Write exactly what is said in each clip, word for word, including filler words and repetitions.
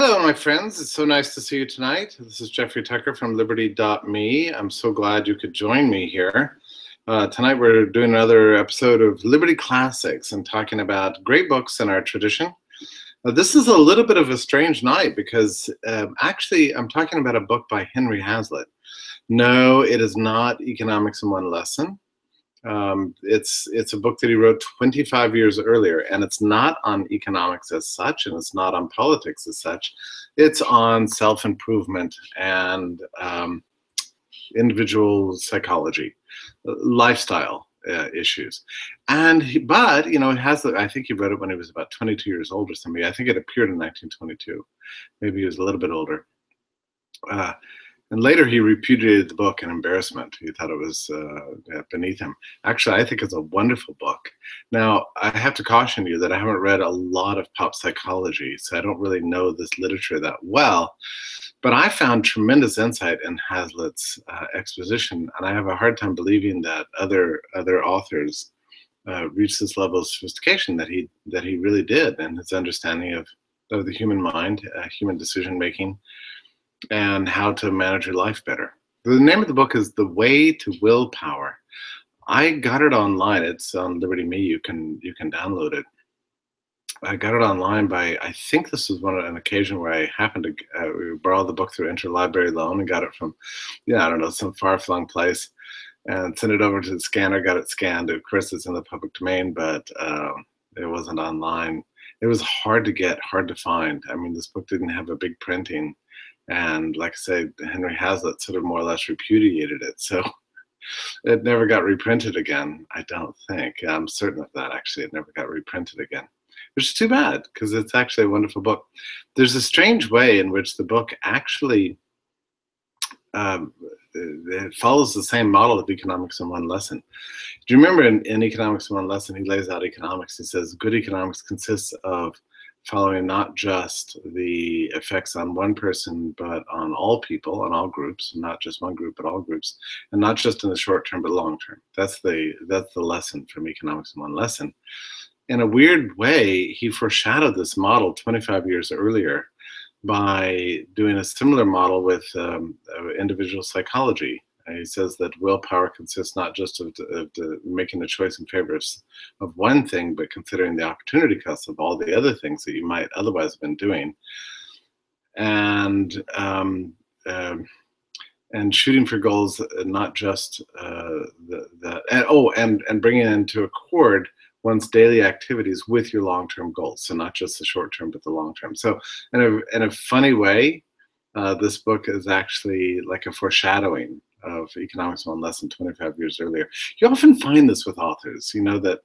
Hello, my friends. It's so nice to see you tonight. This is Jeffrey Tucker from Liberty dot me. I'm so glad you could join me here. Uh, tonight we're doing another episode of Liberty Classics and talking about great books in our tradition. Uh, this is a little bit of a strange night because um, actually I'm talking about a book by Henry Hazlitt. No, it is not Economics in One Lesson. Um, it's, it's a book that he wrote twenty-five years earlier, and it's not on economics as such, and it's not on politics as such. It's on self-improvement and um, individual psychology, lifestyle uh, issues. And he, but, you know, it has, I think he wrote it when he was about twenty-two years old or something. I think it appeared in nineteen twenty-two. Maybe he was a little bit older. Uh, And later he repudiated the book in embarrassment. He thought it was uh, beneath him. Actually, I think it's a wonderful book. Now, I have to caution you that I haven't read a lot of pop psychology, so I don't really know this literature that well. But I found tremendous insight in Hazlitt's uh, exposition, and I have a hard time believing that other other authors uh, reached this level of sophistication that he that he really did in his understanding of, of the human mind, uh, human decision making, and how to manage your life better. The name of the book is The Way to Will Power. I got it online. It's on Liberty dot me. You can you can download it. I got it online by, I think this was one an occasion where I happened to uh, borrow the book through interlibrary loan and got it from, yeah, I don't know, some far-flung place, and sent it over to the scanner. Got it scanned. Of course, it's in the public domain, but uh, it wasn't online. It was hard to get, hard to find. I mean, this book didn't have a big printing. And like I say, Henry Hazlitt sort of more or less repudiated it. So it never got reprinted again, I don't think. I'm certain of that, actually. It never got reprinted again, which is too bad because it's actually a wonderful book. There's a strange way in which the book actually um, it follows the same model of Economics in One Lesson. Do you remember in, in Economics in One Lesson, he lays out economics. He says, good economics consists of following not just the effects on one person, but on all people, on all groups, not just one group, but all groups, and not just in the short term, but long term. That's the that's the lesson from Economics in One Lesson. In a weird way, he foreshadowed this model twenty-five years earlier by doing a similar model with um, individual psychology. He says that willpower consists not just of, of, of making a choice in favor of, of one thing, but considering the opportunity cost of all the other things that you might otherwise have been doing, and um, um, and shooting for goals, not just uh, the, the and, oh, and and bringing into accord one's daily activities with your long-term goals, so not just the short-term, but the long-term. So in a in a funny way, uh, this book is actually like a foreshadowing of Economics in One Lesson twenty-five years earlier. You often find this with authors, you know, that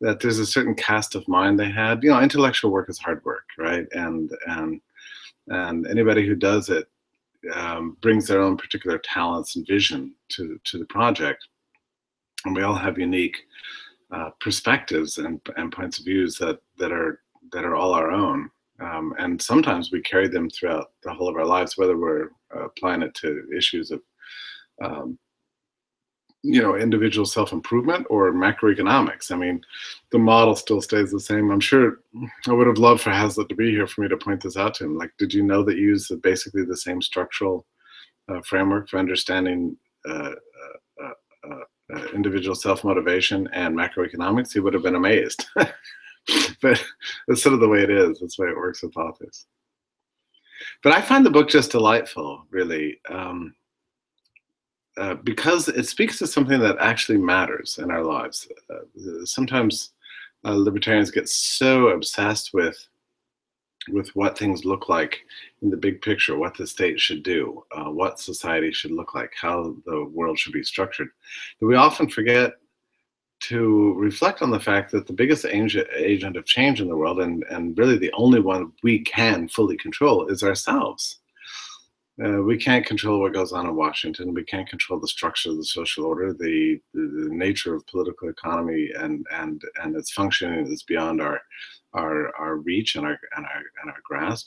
that there's a certain cast of mind they had. You know, intellectual work is hard work, right? And and and anybody who does it um, brings their own particular talents and vision to to the project, and we all have unique uh, perspectives and and points of views that that are that are all our own. Um, and sometimes we carry them throughout the whole of our lives, whether we're applying it to issues of Um, you know, individual self-improvement or macroeconomics. I mean, the model still stays the same. I'm sure I would have loved for Hazlitt to be here for me to point this out to him. Like, did you know that you use basically the same structural uh, framework for understanding uh, uh, uh, uh, individual self-motivation and macroeconomics? He would have been amazed. But that's sort of the way it is. That's the way it works with authors. But I find the book just delightful, really. Um, Uh, because it speaks to something that actually matters in our lives. Uh, sometimes uh, libertarians get so obsessed with with what things look like in the big picture, what the state should do, uh, what society should look like, how the world should be structured, that we often forget to reflect on the fact that the biggest agent of change in the world, and, and really the only one we can fully control, is ourselves. Uh, we can't control what goes on in Washington. We can't control the structure of the social order. The, the, the nature of political economy and and and its functioning is beyond our our our reach and our and our and our grasp.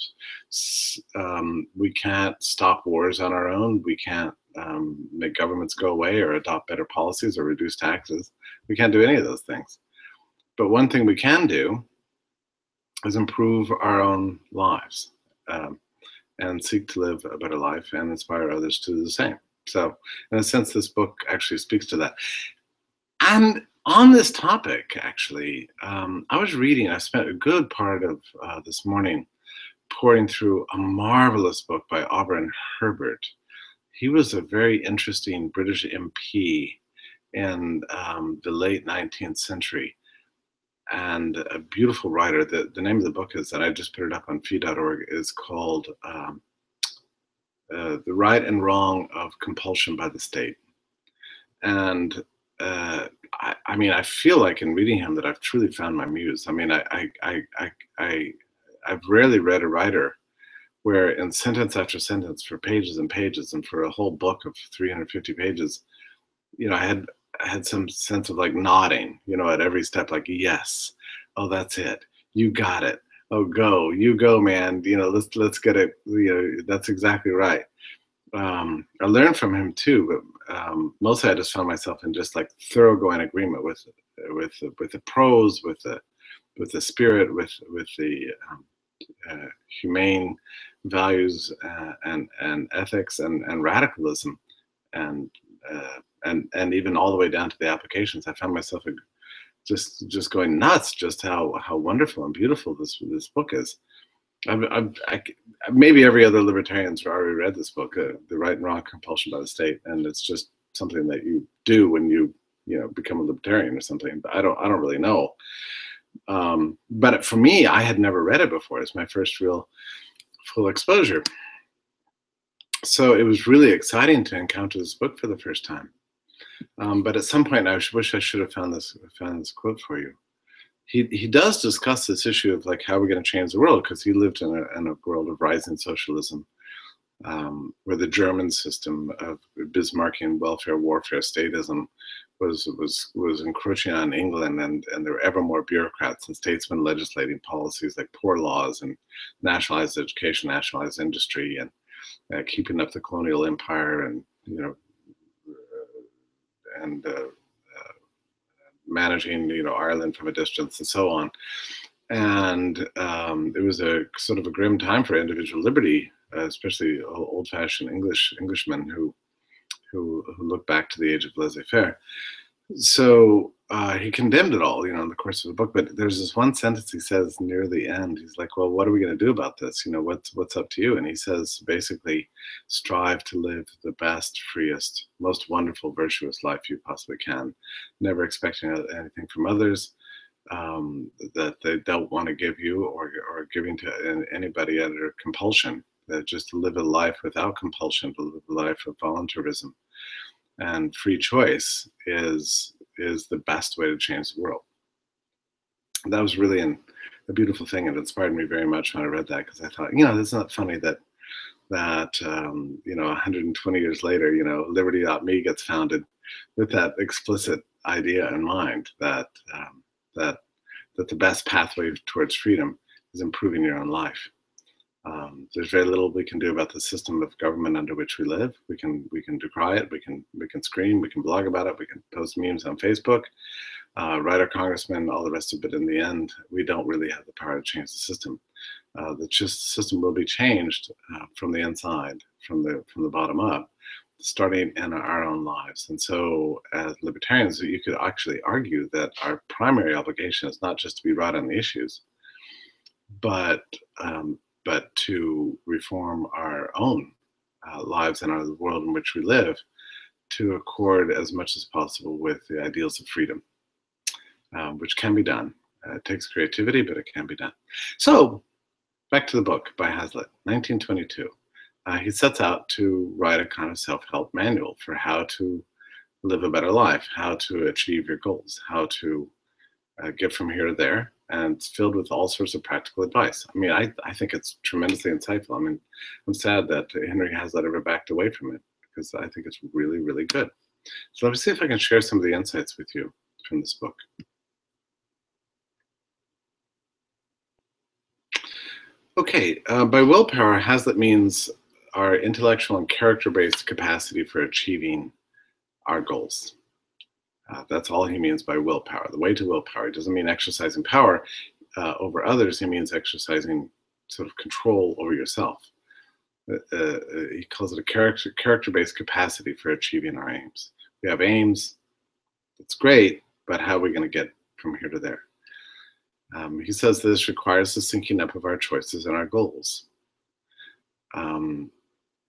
Um, we can't stop wars on our own. We can't um, make governments go away or adopt better policies or reduce taxes. We can't do any of those things. But one thing we can do is improve our own lives. um, and seek to live a better life and inspire others to do the same. So in a sense, this book actually speaks to that. And on this topic, actually, um, I was reading, I spent a good part of uh, this morning pouring through a marvelous book by Auberon Herbert. He was a very interesting British M P in um, the late nineteenth century, and a beautiful writer. The, the name of the book is, that I just put it up on fee dot org, is called um, uh, The Right and Wrong of Compulsion by the State. And uh, I, I mean, I feel like in reading him that I've truly found my muse. I mean, I, I, I, I, I, I've rarely read a writer where in sentence after sentence, for pages and pages, and for a whole book of three hundred fifty pages, you know, I had I had some sense of like nodding, you know, at every step, like, yes, oh, that's it, you got it, oh, go, you go, man, you know, let's let's get it, you know, that's exactly right. Um, I learned from him too, but um, mostly I just found myself in just like thoroughgoing agreement with with with the prose, with the with the spirit, with with the um, uh, humane values uh, and and ethics and and radicalism and. Uh, and and even all the way down to the applications, I found myself just just going nuts. Just how how wonderful and beautiful this this book is. I've, I've, I, maybe every other libertarian's already read this book, uh, The Right and Wrong Compulsion by the State, and it's just something that you do when you you know become a libertarian or something. But I don't I don't really know. Um, but for me, I had never read it before. It's my first real full exposure. So it was really exciting to encounter this book for the first time. Um, but at some point, I wish I should have found this found this quote for you. He he does discuss this issue of like how we're going to change the world, because he lived in a in a world of rising socialism, um, where the German system of Bismarckian welfare warfare statism was was was encroaching on England, and and there were ever more bureaucrats and statesmen legislating policies like poor laws and nationalized education, nationalized industry, and Uh, keeping up the colonial empire, and you know, uh, and uh, uh, managing you know Ireland from a distance, and so on. And um, it was a sort of a grim time for individual liberty, uh, especially old-fashioned English Englishmen who, who who look back to the age of laissez-faire. So uh, he condemned it all, you know, in the course of the book. But there's this one sentence he says near the end. He's like, "Well, what are we going to do about this? You know, what's what's up to you?" And he says, basically, "Strive to live the best, freest, most wonderful, virtuous life you possibly can, never expecting anything from others um, that they don't want to give you, or or giving to anybody under compulsion. That just to live a life without compulsion, to live a life of voluntarism." And free choice is is the best way to change the world. And that was really an, a beautiful thing. It inspired me very much when I read that, because I thought, you know, it's not funny that that um, you know, one hundred twenty years later, you know, Liberty dot me gets founded with that explicit idea in mind that um, that that the best pathway towards freedom is improving your own life. Um, there's very little we can do about the system of government under which we live. We can we can decry it. We can we can scream. We can blog about it. We can post memes on Facebook, uh, write our congressman, all the rest of it. In the end, we don't really have the power to change the system. Uh, the just system will be changed uh, from the inside, from the from the bottom up, starting in our own lives. And so, as libertarians, you could actually argue that our primary obligation is not just to be right on the issues, but um, but to reform our own uh, lives and our the world in which we live to accord as much as possible with the ideals of freedom, um, which can be done. Uh, it takes creativity, but it can be done. So back to the book by Hazlitt, nineteen twenty-two. Uh, he sets out to write a kind of self-help manual for how to live a better life, how to achieve your goals, how to uh, get from here to there. And it's filled with all sorts of practical advice. I mean, I, I think it's tremendously insightful. I mean, I'm sad that Henry Hazlitt ever backed away from it, because I think it's really, really good. So let me see if I can share some of the insights with you from this book. Okay, uh, by willpower, Hazlitt means our intellectual and character-based capacity for achieving our goals. Uh, that's all he means by willpower. The way to willpower doesn't mean exercising power uh, over others. He means exercising sort of control over yourself. Uh, uh, he calls it a character character-based capacity for achieving our aims. We have aims, it's great, but how are we going to get from here to there? Um, he says this requires the syncing up of our choices and our goals. Um,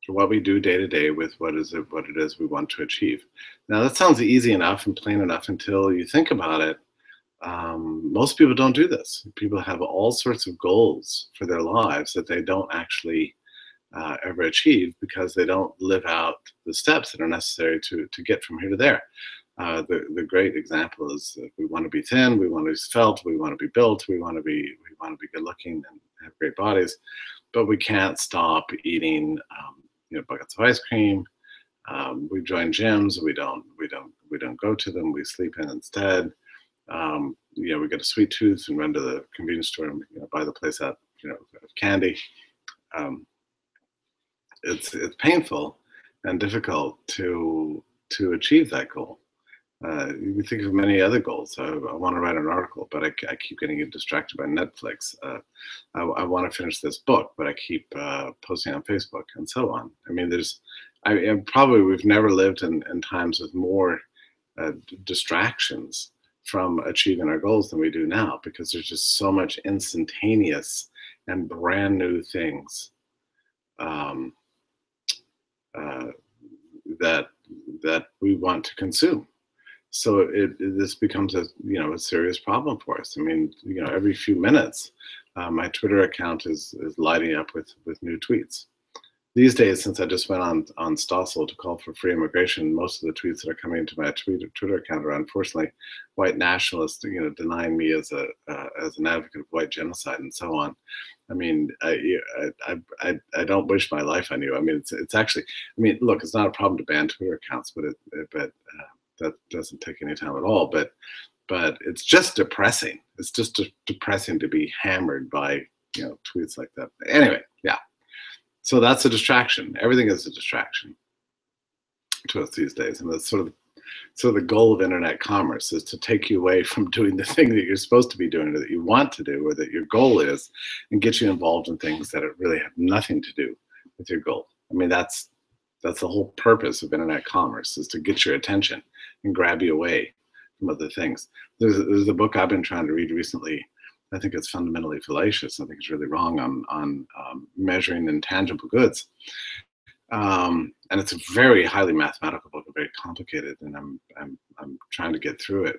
what we do day to day with what is it, what it is we want to achieve. Now that sounds easy enough and plain enough until you think about it. Um, most people don't do this. People have all sorts of goals for their lives that they don't actually uh, ever achieve because they don't live out the steps that are necessary to, to get from here to there. Uh, the, the great example is that we want to be thin, we want to be svelte, we want to be built, we want to be we want to be good looking and have great bodies, but we can't stop eating um, you know, buckets of ice cream. Um, we join gyms, we don't we don't we don't go to them, we sleep in instead. Um, you know, we get a sweet tooth and run to the convenience store and you know, buy the place out you know of candy. Um, it's it's painful and difficult to to achieve that goal. Uh, you can think of many other goals. I, I want to write an article, but I, I keep getting distracted by Netflix. Uh, I, I want to finish this book, but I keep uh, posting on Facebook and so on. I mean, there's, I and probably we've never lived in, in times with more uh, distractions from achieving our goals than we do now, because there's just so much instantaneous and brand new things um, uh, that that we want to consume. So it, it, this becomes a you know a serious problem for us. I mean, you know, every few minutes, uh, my Twitter account is is lighting up with with new tweets. These days, since I just went on on Stossel to call for free immigration, most of the tweets that are coming into my Twitter account are unfortunately white nationalists, you know, denying me as a uh, as an advocate of white genocide and so on. I mean, I, I I I don't wish my life on you. I mean, it's it's actually, I mean, look, it's not a problem to ban Twitter accounts, but it, it but. Uh, That doesn't take any time at all, but but it's just depressing. It's just de depressing to be hammered by you know tweets like that. Anyway, yeah. So that's a distraction. Everything is a distraction to us these days, and that's sort of so the goal of internet commerce is to take you away from doing the thing that you're supposed to be doing, or that you want to do, or that your goal is, and get you involved in things that really have nothing to do with your goal. I mean, that's that's the whole purpose of internet commerce, is to get your attention and grab you away from other things. There's a, there's a book I've been trying to read recently. I think it's fundamentally fallacious. I think it's really wrong on, on um, measuring intangible goods. Um, and it's a very highly mathematical book, very complicated, and I'm, I'm, I'm trying to get through it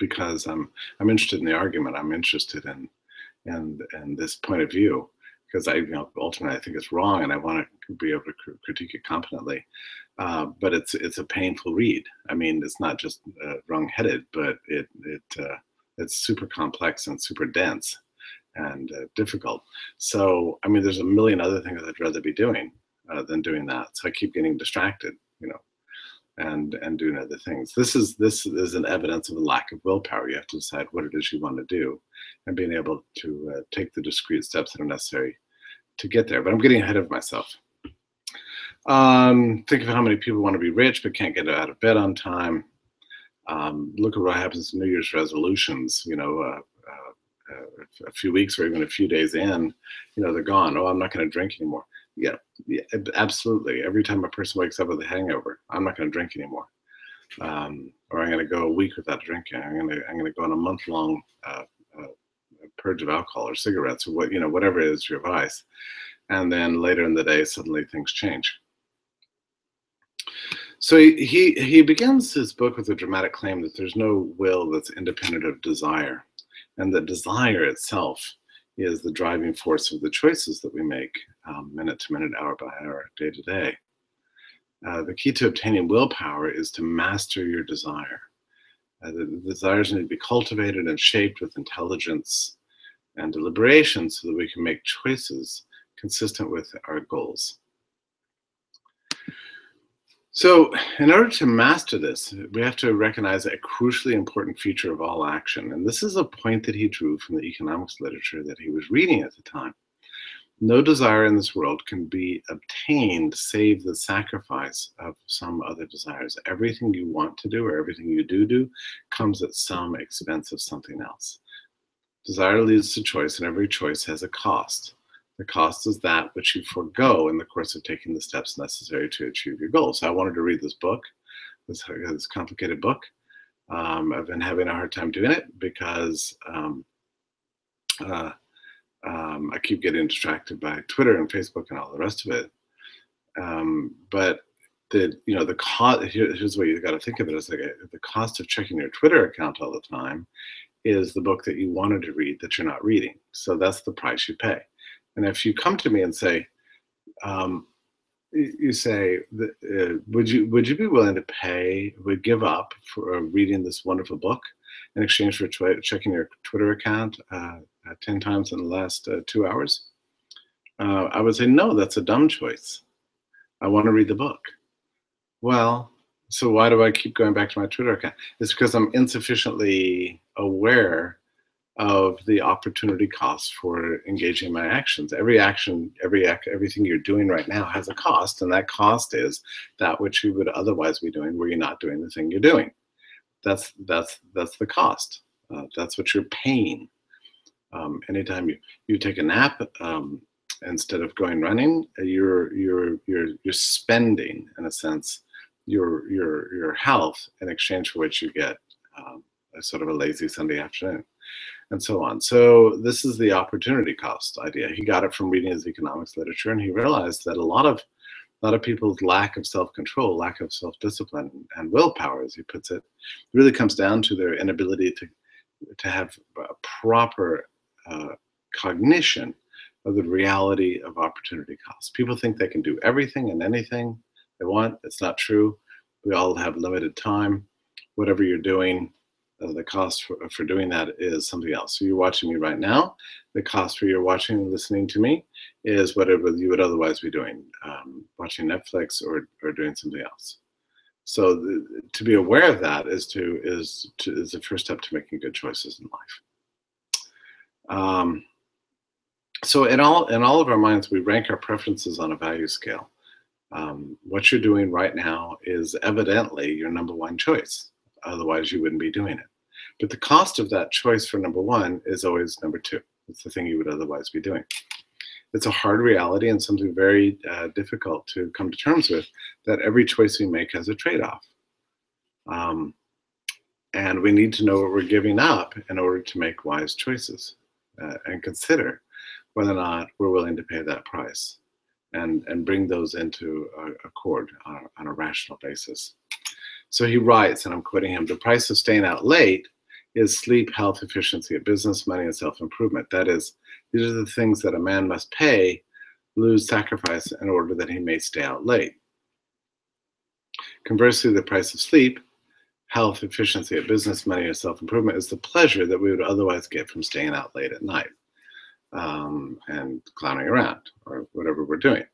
because I'm, I'm interested in the argument. I'm interested in, in, in this point of view, because I, you know, ultimately I think it's wrong, and I want to be able to critique it competently. Uh, but it's it's a painful read. I mean, it's not just uh, wrong-headed, but it it uh, it's super complex and super dense and uh, difficult. So I mean, there's a million other things I'd rather be doing uh, than doing that. So I keep getting distracted, you know, and and doing other things. This is this is an evidence of a lack of willpower. You have to decide what it is you want to do, and being able to uh, take the discrete steps that are necessary to get there. But I'm getting ahead of myself. Um, think of how many people want to be rich but can't get out of bed on time. Um, look at what happens to New Year's resolutions. You know, uh, uh, uh, a few weeks or even a few days in, you know, they're gone. Oh, I'm not going to drink anymore. Yeah, yeah, absolutely. Every time a person wakes up with a hangover, I'm not going to drink anymore. Um, or I'm going to go a week without drinking. I'm going to I'm going to go on a month-long uh, uh, purge of alcohol or cigarettes or what you know whatever it is your vice. And then later in the day, suddenly things change. So he, he, he begins his book with a dramatic claim that there's no will that's independent of desire, and that desire itself is the driving force of the choices that we make um, minute to minute, hour by hour, day to day. Uh, the key to obtaining willpower is to master your desire. Uh, the, the desires need to be cultivated and shaped with intelligence and deliberation so that we can make choices consistent with our goals. So in order to master this, we have to recognize a crucially important feature of all action. And this is a point that he drew from the economics literature that he was reading at the time. No desire in this world can be obtained save the sacrifice of some other desires. Everything you want to do or everything you do do comes at some expense of something else. Desire leads to choice, and every choice has a cost. The cost is that which you forego in the course of taking the steps necessary to achieve your goals. So I wanted to read this book, this, this complicated book. Um, I've been having a hard time doing it because um, uh, um, I keep getting distracted by Twitter and Facebook and all the rest of it. Um, but the you know the cost. Here, here's the way you got to think of it: is like a, the cost of checking your Twitter account all the time is the book that you wanted to read that you're not reading. So that's the price you pay. And if you come to me and say, um, you say, uh, would you would you be willing to pay, would give up for reading this wonderful book in exchange for tw checking your Twitter account uh, ten times in the last uh, two hours? Uh, I would say, no, that's a dumb choice. I want to read the book. Well, so why do I keep going back to my Twitter account? It's because I'm insufficiently aware of the opportunity cost for engaging my actions. Every action, every act, everything you're doing right now has a cost, and that cost is that which you would otherwise be doing were you not doing the thing you're doing. That's that's that's the cost. Uh, that's what you're paying. Um, anytime you you take a nap um, instead of going running, you're you're you're you're spending in a sense your your your health in exchange for which you get um, a sort of a lazy Sunday afternoon. And so on. So this is the opportunity cost idea. He got it from reading his economics literature, and he realized that a lot of a lot of people's lack of self-control, lack of self-discipline, and willpower, as he puts it, really comes down to their inability to to have a proper uh, cognition of the reality of opportunity costs. People think they can do everything and anything they want. It's not true. We all have limited time. Whatever you're doing, Uh, the cost for, for doing that is something else. So you're watching me right now. The cost for your watching and listening to me is whatever you would otherwise be doing, um, watching Netflix or, or doing something else. So the, to be aware of that is to is to, is the first step to making good choices in life. Um, so in all in all of our minds, we rank our preferences on a value scale. Um, what you're doing right now is evidently your number one choice. Otherwise, you wouldn't be doing it. But the cost of that choice for number one is always number two. It's the thing you would otherwise be doing. It's a hard reality and something very uh, difficult to come to terms with, that every choice we make has a trade-off. Um, and we need to know what we're giving up in order to make wise choices uh, and consider whether or not we're willing to pay that price and, and bring those into accord on, on a rational basis. So he writes, and I'm quoting him, "The price of staying out late is sleep, health, efficiency, business, money, and self-improvement. That is, these are the things that a man must pay, lose, sacrifice, in order that he may stay out late. Conversely, the price of sleep, health, efficiency, business, money, and self-improvement is the pleasure that we would otherwise get from staying out late at night um, and clowning around or whatever we're doing."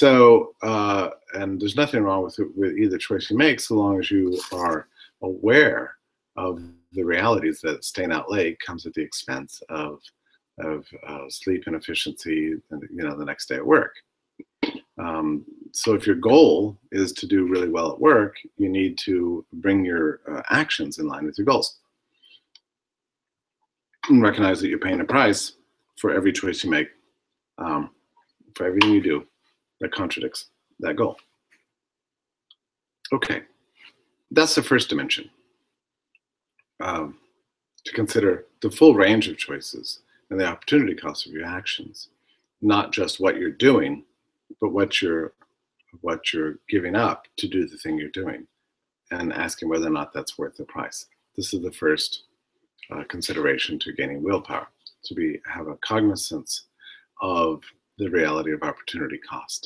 So, uh, and there's nothing wrong with, with either choice you make, so long as you are aware of the realities that staying out late comes at the expense of, of uh, sleep and efficiency, and, you know, the next day at work. Um, so if your goal is to do really well at work, you need to bring your uh, actions in line with your goals. And recognize that you're paying a price for every choice you make, um, for everything you do that contradicts that goal. Okay, that's the first dimension. Um, to consider the full range of choices and the opportunity cost of your actions, not just what you're doing, but what you're what you're giving up to do the thing you're doing, and asking whether or not that's worth the price. This is the first uh, consideration to gaining willpower, to be have a cognizance of the reality of opportunity cost.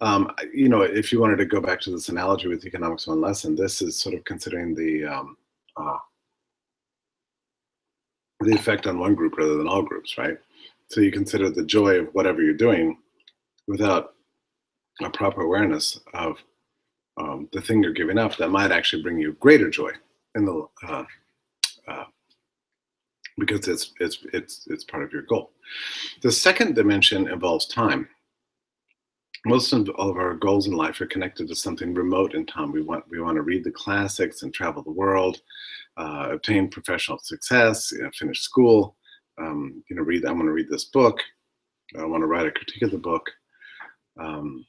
Um, you know, if you wanted to go back to this analogy with Economics One Lesson, this is sort of considering the um, uh, the effect on one group rather than all groups, right? So you consider the joy of whatever you're doing without a proper awareness of um, the thing you're giving up that might actually bring you greater joy in the uh, uh, because it's, it's, it's, it's part of your goal. The second dimension involves time. most of our goals in life are connected to something remote in time. We want we want to read the classics and travel the world, uh, obtain professional success, you know, finish school. Um, you know, read. I want to read this book. I want to write a critique of the book. Um,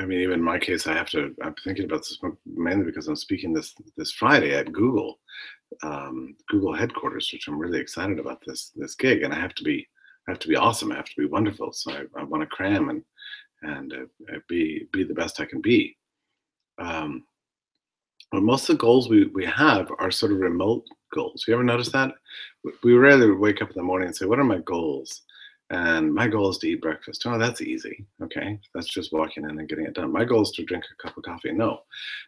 I mean, even in my case, I have to. I'm thinking about this mainly because I'm speaking this this Friday at Google, um, Google headquarters, which I'm really excited about this this gig. And I have to be I have to be awesome. I have to be wonderful. So I, I want to cram and. and uh, be be the best I can be. Um, but most of the goals we, we have are sort of remote goals. You ever notice that? We rarely wake up in the morning and say, what are my goals? And my goal is to eat breakfast. Oh, that's easy, okay? That's just walking in and getting it done. My goal is to drink a cup of coffee. No,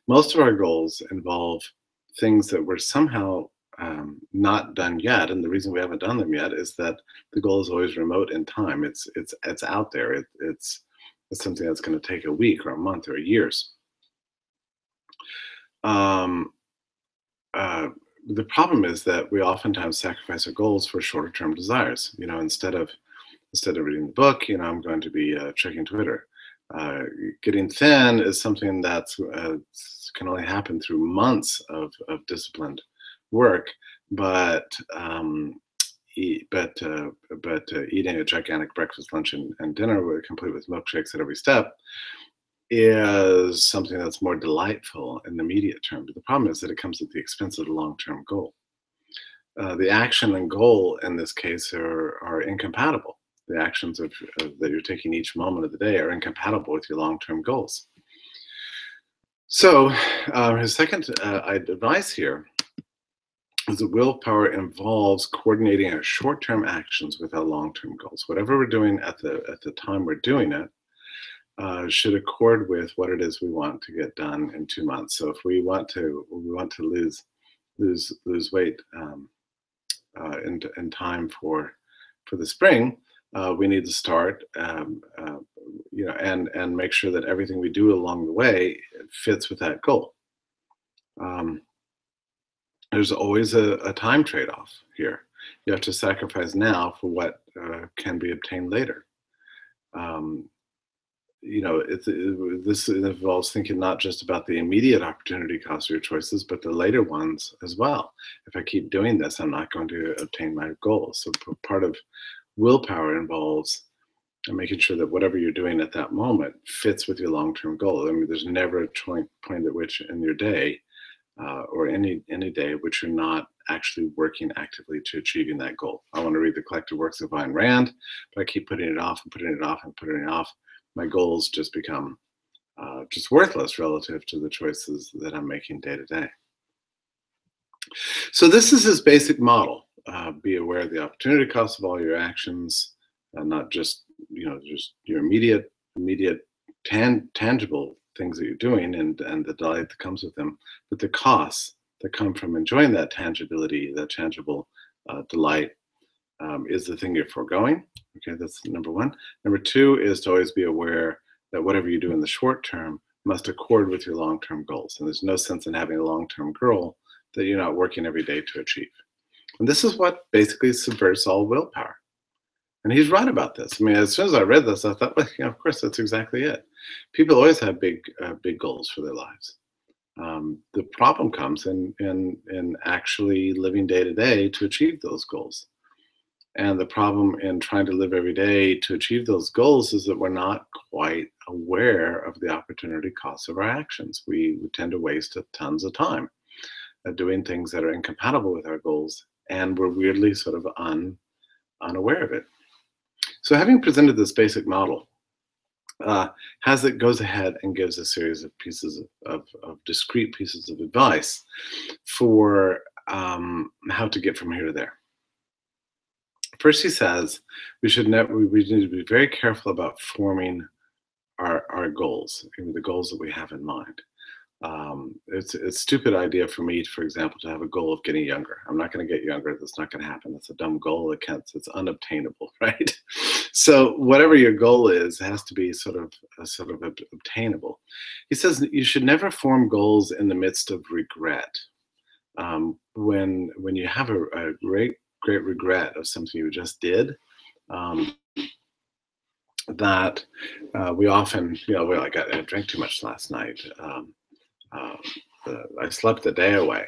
most of our goals involve things that were somehow um, not done yet. And the reason we haven't done them yet is that the goal is always remote in time. It's, it's, it's out there. It, it's, It's something that's going to take a week or a month or years. Um, uh, the problem is that we oftentimes sacrifice our goals for shorter-term desires. You know, instead of instead of reading the book, you know, I'm going to be uh, checking Twitter. Uh, getting thin is something that uh, can only happen through months of of disciplined work, but. Um, Eat, but uh, but uh, eating a gigantic breakfast, lunch, and, and dinner, complete with milkshakes at every step, is something that's more delightful in the immediate term. But the problem is that it comes at the expense of the long-term goal. Uh, the action and goal in this case are are incompatible. The actions of, of, that you're taking each moment of the day are incompatible with your long-term goals. So uh, his second uh, advice here. The willpower involves coordinating our short-term actions with our long-term goals. Whatever we're doing at the at the time we're doing it uh, should accord with what it is we want to get done in two months. So if we want to we want to lose lose lose weight um, uh, in in time for for the spring, uh, we need to start um, uh, you know and and make sure that everything we do along the way fits with that goal. Um, There's always a, a time trade-off here. You have to sacrifice now for what uh, can be obtained later. Um, you know, it, it, this involves thinking not just about the immediate opportunity cost of your choices, but the later ones as well. If I keep doing this, I'm not going to obtain my goals. So part of willpower involves making sure that whatever you're doing at that moment fits with your long-term goal. I mean, there's never a point at which in your day Uh, or any any day which you're not actually working actively to achieving that goal. I want to read the collected works of Ayn Rand, but I keep putting it off and putting it off and putting it off. My goals just become uh, just worthless relative to the choices that I'm making day to day. So this is his basic model. Uh, be aware of the opportunity cost of all your actions, uh, not just you know just your immediate immediate tan tangible. things that you're doing and, and the delight that comes with them, but the costs that come from enjoying that tangibility, that tangible uh, delight um, is the thing you're foregoing. Okay, that's number one. Number two is to always be aware that whatever you do in the short term must accord with your long-term goals. And there's no sense in having a long-term goal that you're not working every day to achieve. And this is what basically subverts all willpower. And he's right about this. I mean, as soon as I read this, I thought, well, you know, of course, that's exactly it. People always have big, uh, big goals for their lives. Um, the problem comes in, in, in actually living day to day to achieve those goals. And the problem in trying to live every day to achieve those goals is that we're not quite aware of the opportunity costs of our actions. We, we tend to waste tons of time uh, doing things that are incompatible with our goals, and we're weirdly sort of un, unaware of it. So having presented this basic model, uh, Hazlitt goes ahead and gives a series of pieces of, of, of discrete pieces of advice for um, how to get from here to there. First, he says we should never, we need to be very careful about forming our, our goals, the goals that we have in mind. Um, it's, it's a stupid idea for me, for example, to have a goal of getting younger. I'm not going to get younger. That's not going to happen. That's a dumb goal. It can't, it's unobtainable, right? So whatever your goal is, it has to be sort of uh, sort of ob obtainable. He says that you should never form goals in the midst of regret. Um, when when you have a, a great great regret of something you just did, um, that uh, we often, you know, we're like, I drank too much last night. Um, uh, the, I slept the day away.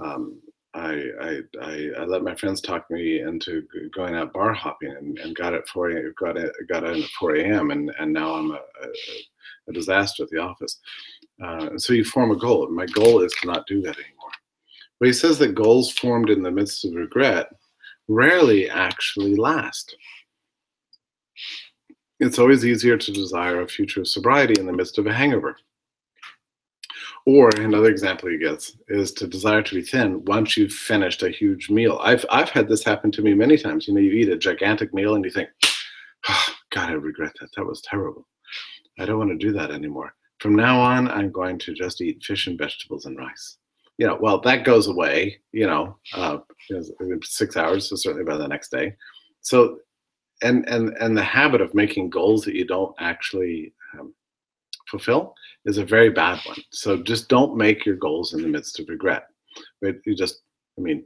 Um, I, I, I, I let my friends talk me into going out bar hopping and, and got at four, got it, got in at four a m and, and now I'm a, a, a disaster at the office. Uh, and so you form a goal. My goal is to not do that anymore. But he says that goals formed in the midst of regret rarely actually last. It's always easier to desire a future of sobriety in the midst of a hangover. Or another example he gets is to desire to be thin once you've finished a huge meal. I've, I've had this happen to me many times. You know, you eat a gigantic meal and you think, oh, God, I regret that. That was terrible. I don't want to do that anymore. From now on, I'm going to just eat fish and vegetables and rice. You know, well, that goes away, you know, uh, six hours, so certainly by the next day. So, and, and, and the habit of making goals that you don't actually um, fulfill is a very bad one. So just don't make your goals in the midst of regret. But you just, I mean,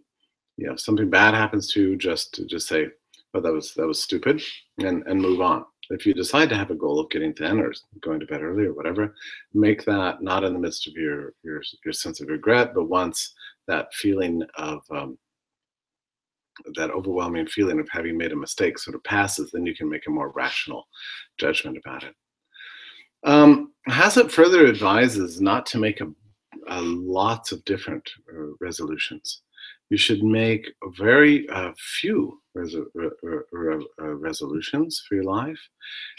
you know, if something bad happens to you, just just say, "Oh, that was that was stupid," and and move on. If you decide to have a goal of getting thin or going to bed early or whatever, make that not in the midst of your your your sense of regret, but once that feeling of um, that overwhelming feeling of having made a mistake sort of passes, then you can make a more rational judgment about it. Um, Hazlitt further advises not to make a, a lots of different uh, resolutions. You should make very uh, few res re re re resolutions for your life,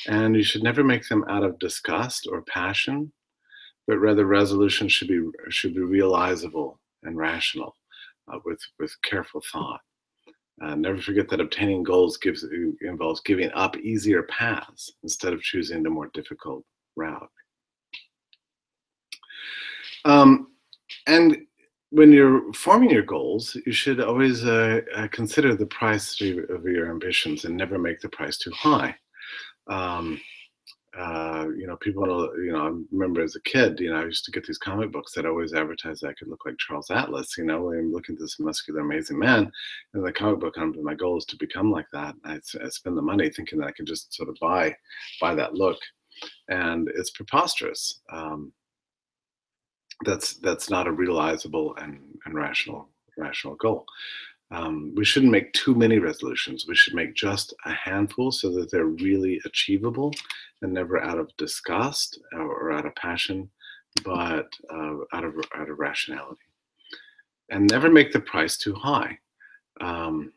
and you should never make them out of disgust or passion, but rather resolutions should be should be realizable and rational, uh, with with careful thought. Uh, never forget that obtaining goals gives involves giving up easier paths instead of choosing the more difficult route. Um, and when you're forming your goals, you should always uh, uh, consider the price of your ambitions and never make the price too high. Um, uh, you know, people, you know, I remember as a kid, you know, I used to get these comic books that always advertised that I could look like Charles Atlas. You know, I'm looking at this muscular, amazing man, and the comic book, and my goal is to become like that. I, I spend the money thinking that I can just sort of buy, buy that look. And it's preposterous. Um, that's that's not a realizable and, and rational rational goal. Um, we shouldn't make too many resolutions. We should make just a handful so that they're really achievable and never out of disgust or, or out of passion, but uh, out of out of rationality. And never make the price too high. Um,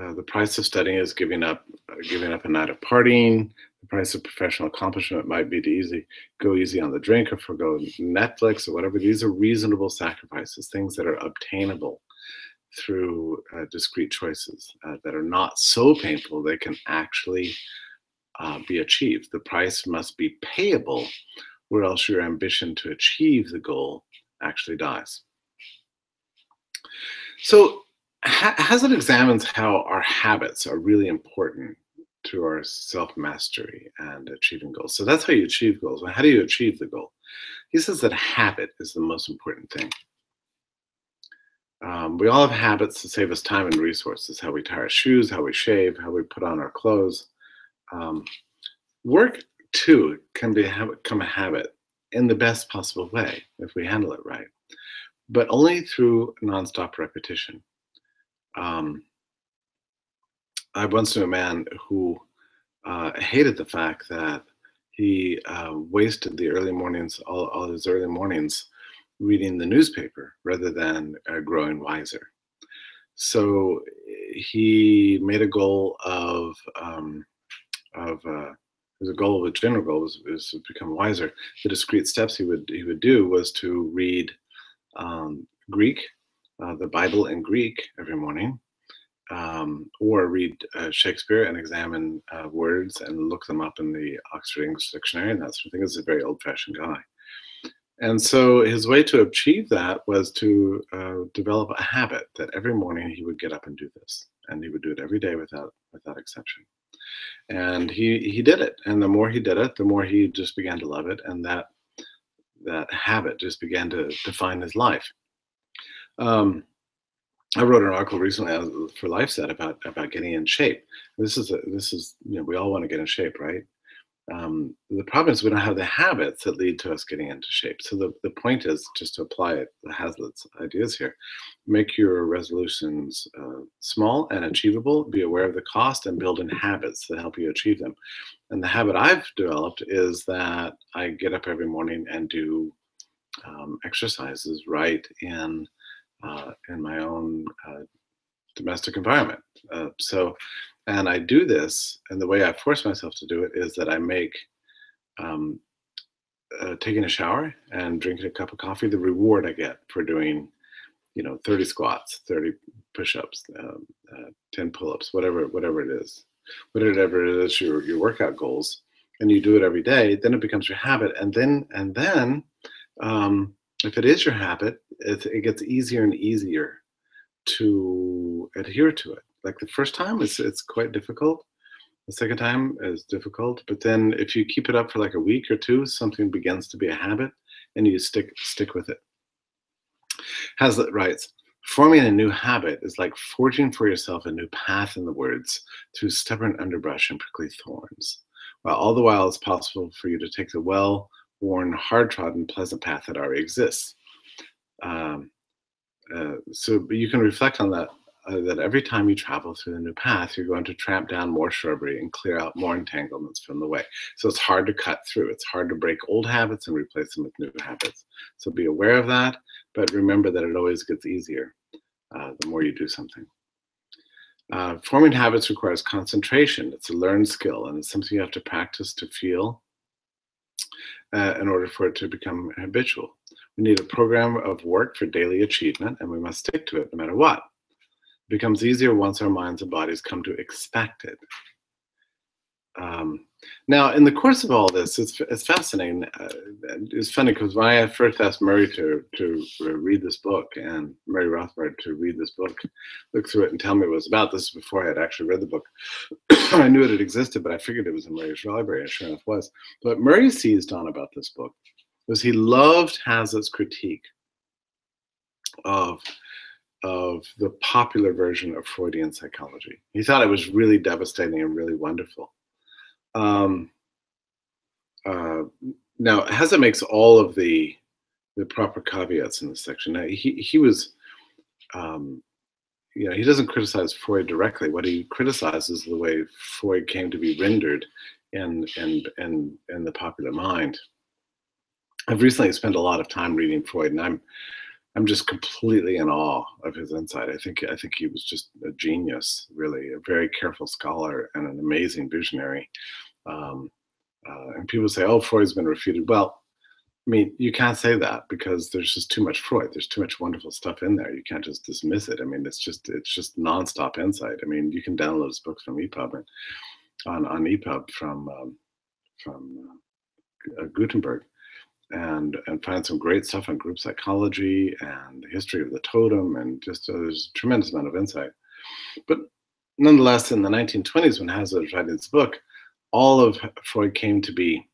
uh, the price of studying is giving up uh, giving up a night of partying. Price of professional accomplishment might be to easy go easy on the drink or forego Netflix or whatever. These are reasonable sacrifices, things that are obtainable through uh, discrete choices uh, that are not so painful they can actually uh, be achieved. The price must be payable, or else your ambition to achieve the goal actually dies. So Hazlitt examines how our habits are really important to our self-mastery and achieving goals. So that's how you achieve goals. Well, how do you achieve the goal? He says that habit is the most important thing. Um, we all have habits to save us time and resources, how we tie our shoes, how we shave, how we put on our clothes. Um, work, too, can become a habit in the best possible way if we handle it right, but only through nonstop repetition. Um, I once knew a man who uh, hated the fact that he uh, wasted the early mornings, all, all his early mornings, reading the newspaper rather than uh, growing wiser. So he made a goal of, um, of uh, the goal of a general goal was, was to become wiser. The discrete steps he would he would do was to read um, Greek, uh, the Bible in Greek every morning. Um, or read uh, Shakespeare and examine uh, words and look them up in the Oxford English Dictionary and that sort of thing. He's a very old-fashioned guy. And so his way to achieve that was to uh, develop a habit that every morning he would get up and do this. And he would do it every day without, without exception. And he, he did it. And the more he did it, the more he just began to love it. And that, that habit just began to define his life. Um, I wrote an article recently for LifeSet about about getting in shape. This is a, this is you know we all want to get in shape, right? Um, the problem is we don't have the habits that lead to us getting into shape. So the, the point is just to apply it, the Hazlitt's ideas here. Make your resolutions uh, small and achievable, be aware of the cost, and build in habits that help you achieve them. And the habit I've developed is that I get up every morning and do um, exercises right in, uh, in my own uh, domestic environment. Uh, so. And I do this, and the way I force myself to do it is that I make um, uh, taking a shower and drinking a cup of coffee the reward I get for doing, you know, thirty squats, thirty push-ups, um, uh, ten pull-ups, whatever, whatever it is, whatever it is your your workout goals, and you do it every day. Then it becomes your habit, and then and then um, if it is your habit, it, it gets easier and easier to adhere to it. Like the first time, it's it's quite difficult. The second time is difficult, but then if you keep it up for like a week or two, something begins to be a habit, and you stick stick with it. Hazlitt writes, forming a new habit is like forging for yourself a new path in the woods through stubborn underbrush and prickly thorns, while all the while it's possible for you to take the well-worn, hard-trodden, pleasant path that already exists. Um, uh, so you can reflect on that. Uh, that every time you travel through the new path, you're going to tramp down more shrubbery and clear out more entanglements from the way. So it's hard to cut through. It's hard to break old habits and replace them with new habits. So be aware of that, but remember that it always gets easier uh, the more you do something. Uh, forming habits requires concentration. It's a learned skill, and it's something you have to practice to feel uh, in order for it to become habitual. We need a program of work for daily achievement, and we must stick to it no matter what. Becomes easier once our minds and bodies come to expect it. Um, now, in the course of all this, it's, it's fascinating. Uh, it's funny because when I first asked Murray to, to read this book, and Murray Rothbard to read this book, look through it and tell me what it was about, this is before I had actually read the book. I knew it had existed, but I figured it was in Murray's library, and sure enough it was. But Murray seized on about this book was he loved Hazlitt's critique of of the popular version of Freudian psychology. He thought it was really devastating and really wonderful. Um, uh, now, Hazlitt makes all of the the proper caveats in this section. Now, he he was, um, you know, he doesn't criticize Freud directly. What he criticizes is the way Freud came to be rendered in in in in the popular mind. I've recently spent a lot of time reading Freud, and I'm. I'm just completely in awe of his insight. I think I think he was just a genius, really, a very careful scholar and an amazing visionary. Um, uh, and people say, "Oh, Freud's been refuted." Well, I mean, you can't say that because there's just too much Freud. There's too much wonderful stuff in there. You can't just dismiss it. I mean, it's just it's just nonstop insight. I mean, you can download his books from EPUB and on on EPUB from um, from uh, Gutenberg. And, and find some great stuff on group psychology and the history of the totem, and just uh, there's a tremendous amount of insight. But nonetheless, in the nineteen twenties, when Hazlitt was writing this book, all of Freud came to be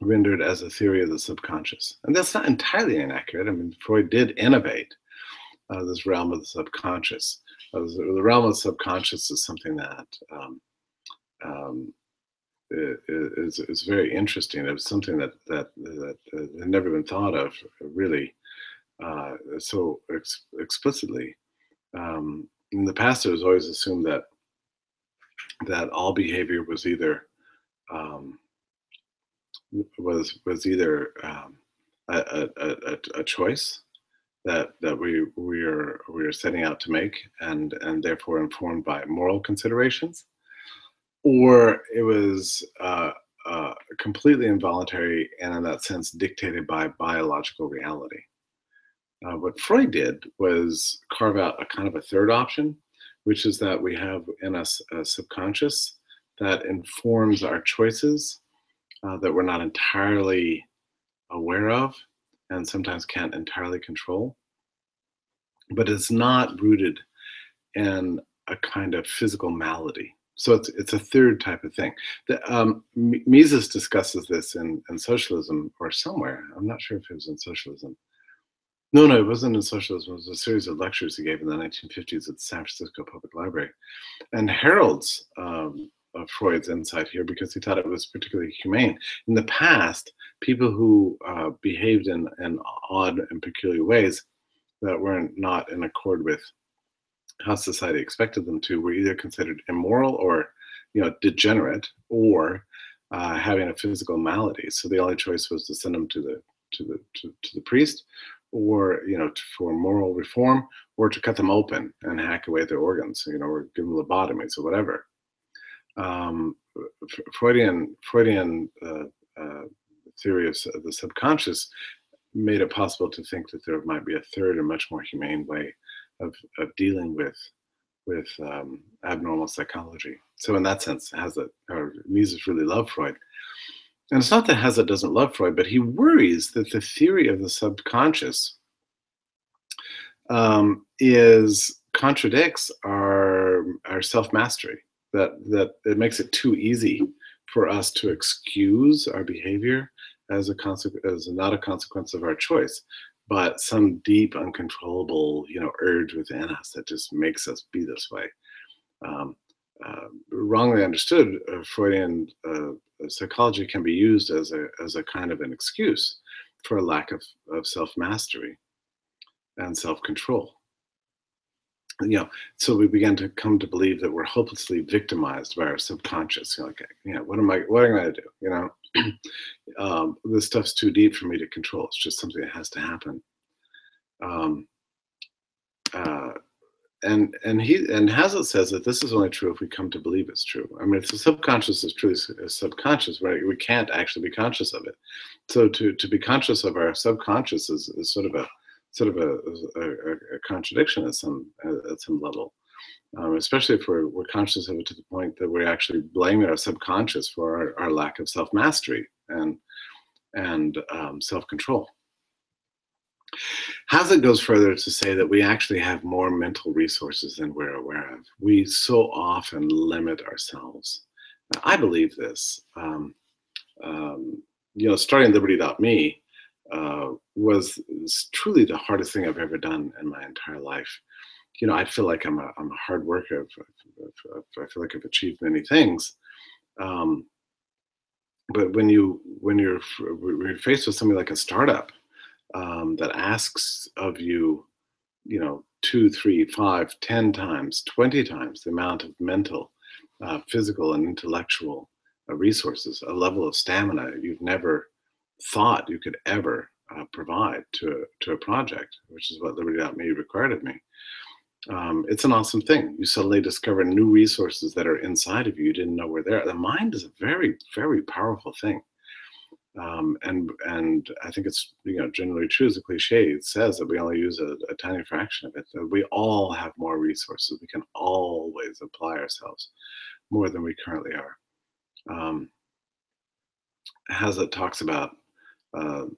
rendered as a theory of the subconscious. And that's not entirely inaccurate. I mean, Freud did innovate uh, this realm of the subconscious. Uh, the realm of the subconscious is something that um, um, It is, is very interesting. It was something that that that had never been thought of really uh, so ex explicitly. Um, in the past, it was always assumed that that all behavior was either um, was was either um, a, a, a, a choice that that we we are we are setting out to make, and and therefore informed by moral considerations. Or it was uh, uh, completely involuntary and, in that sense, dictated by biological reality. Uh, what Freud did was carve out a kind of a third option, which is that we have in us a subconscious that informs our choices uh, that we're not entirely aware of and sometimes can't entirely control, but it's not rooted in a kind of physical malady. So it's, it's a third type of thing. The, um, Mises discusses this in, in Socialism or somewhere. I'm not sure if it was in Socialism. No, no, it wasn't in socialism. It was a series of lectures he gave in the nineteen fifties at the San Francisco Public Library, and heralds um, of Freud's insight here because he thought it was particularly humane. In the past, people who uh, behaved in, in odd and peculiar ways that were not in accord with how society expected them to were either considered immoral or, you know, degenerate or uh, having a physical malady. So the only choice was to send them to the to the to, to the priest, or, you know, for moral reform, or to cut them open and hack away their organs, you know, or give them lobotomies or whatever. Um, Freudian Freudian uh, uh, theory of the subconscious made it possible to think that there might be a third and much more humane way of, of dealing with with um, abnormal psychology. So in that sense, Hazlitt, or Mises, really loved Freud. And it's not that Hazlitt doesn't love Freud, but he worries that the theory of the subconscious um, is contradicts our our self-mastery. That that it makes it too easy for us to excuse our behavior as a consequence, as not a consequence of our choice, but some deep, uncontrollable, you know, urge within us that just makes us be this way. Um, uh, wrongly understood, uh, Freudian uh, psychology can be used as a as a kind of an excuse for a lack of, of self-mastery and self-control. You know, so we began to come to believe that we're hopelessly victimized by our subconscious. You know, like, you know, what am I, what am I going to do? You know, um, this stuff's too deep for me to control. It's just something that has to happen. Um, uh, and and he and Hazlitt says that this is only true if we come to believe it's true. I mean, if the subconscious is truly subconscious, right? We can't actually be conscious of it. So to to be conscious of our subconscious is, is sort of a sort of a, a, a contradiction at some at some level, um, especially if we're, we're conscious of it to the point that we're actually blaming our subconscious for our, our lack of self-mastery and and um, self-control. Hazlitt goes further to say that we actually have more mental resources than we're aware of. We so often limit ourselves. Now, I believe this. Um, um, you know, starting Liberty dot me, Uh, was, was truly the hardest thing I've ever done in my entire life. You know, I feel like I'm a, I'm a hard worker. I feel like I've achieved many things. Um, but when, you, when you're, when you're faced with something like a startup um, that asks of you, you know, two, three, five, ten times, twenty times the amount of mental, uh, physical, and intellectual uh, resources, a level of stamina you've never thought you could ever uh, provide to a, to a project, which is what Liberty dot me required of me. Um, it's an awesome thing. You suddenly discover new resources that are inside of you, you didn't know were there. The mind is a very, very powerful thing. Um, and and I think it's, you know, generally true, as a cliche, it says that we only use a, a tiny fraction of it, that we all have more resources. We can always apply ourselves more than we currently are. Um, Hazlitt talks about Uh,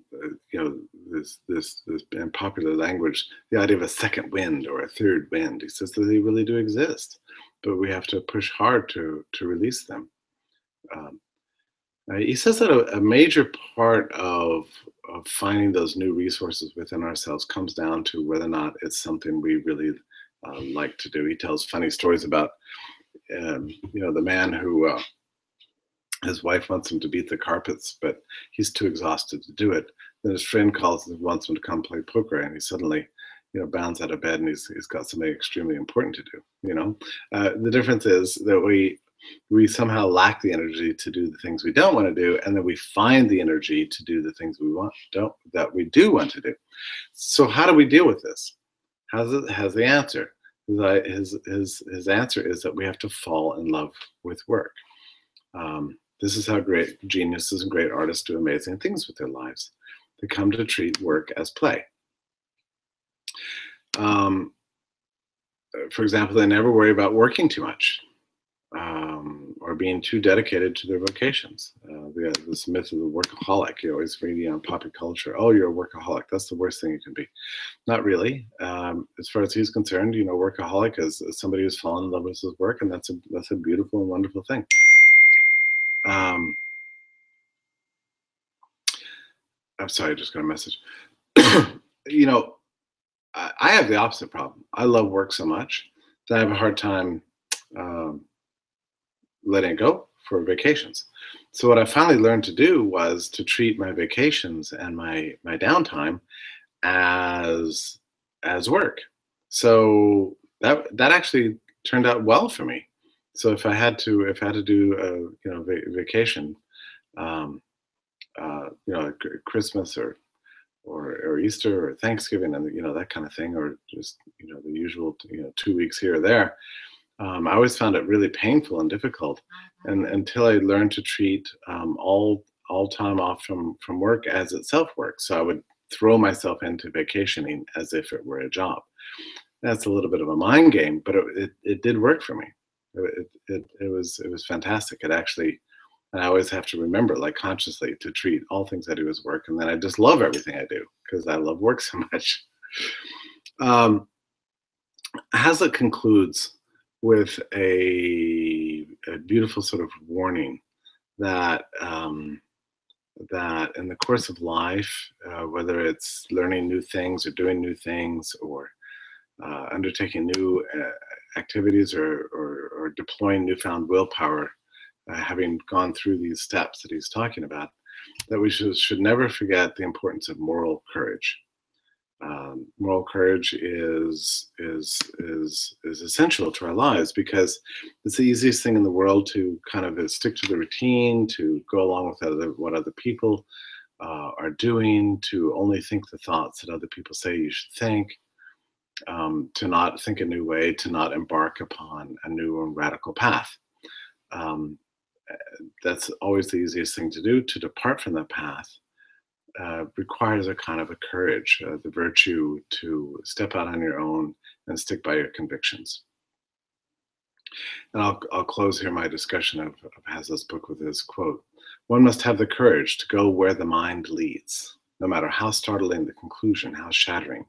you know, this, this, this in popular language, the idea of a second wind or a third wind. He says that they really do exist, but we have to push hard to, to release them. Um, uh, he says that a, a major part of, of finding those new resources within ourselves comes down to whether or not it's something we really uh, like to do. He tells funny stories about, um, you know, the man who, uh, his wife wants him to beat the carpets, but he's too exhausted to do it. Then his friend calls and wants him to come play poker, and he suddenly, you know, bounds out of bed, and he's he's got something extremely important to do. You know, uh, the difference is that we we somehow lack the energy to do the things we don't want to do, and then we find the energy to do the things we want don't that we do want to do. So how do we deal with this? How's it, how's the answer? His his his answer is that we have to fall in love with work. Um, This is how great geniuses and great artists do amazing things with their lives. They come to treat work as play. Um, for example, they never worry about working too much um, or being too dedicated to their vocations. Uh, we have this myth of the workaholic. You always read on pop culture, oh, you're a workaholic. That's the worst thing you can be. Not really. Um, as far as he's concerned, you know, workaholic is, is somebody who's fallen in love with his work, and that's a, that's a beautiful and wonderful thing. Um, I'm sorry, I just got a message. You know, I, I have the opposite problem. I love work so much that I have a hard time um, letting it go for vacations. So what I finally learned to do was to treat my vacations and my my downtime as as work. So that that actually turned out well for me. So if I had to if I had to do a you know va vacation, um, uh, you know, Christmas or or or Easter or Thanksgiving and you know that kind of thing, or just you know the usual you know two weeks here or there. Um, I always found it really painful and difficult, and until I learned to treat um, all all time off from from work as itself work. So I would throw myself into vacationing as if it were a job. That's a little bit of a mind game, but it it, it did work for me. It, it it was it was fantastic. It actually, and I always have to remember, like consciously, to treat all things I do as work, and then I just love everything I do because I love work so much. Um, Hazlitt concludes with a, a beautiful sort of warning that um, that in the course of life, uh, whether it's learning new things or doing new things or uh, undertaking new uh, activities or, or, or deploying newfound willpower, uh, having gone through these steps that he's talking about, that we should, should never forget the importance of moral courage. Um, moral courage is, is, is, is essential to our lives because it's the easiest thing in the world to kind of stick to the routine, to go along with other, what other people uh, are doing, to only think the thoughts that other people say you should think, um, to not think a new way, to not embark upon a new and radical path. Um, that's always the easiest thing to do, to depart from that path. Uh, requires a kind of a courage, uh, the virtue to step out on your own and stick by your convictions. And I'll, I'll close here my discussion of, of Hazlitt's book with this quote. "One must have the courage to go where the mind leads, no matter how startling the conclusion, how shattering,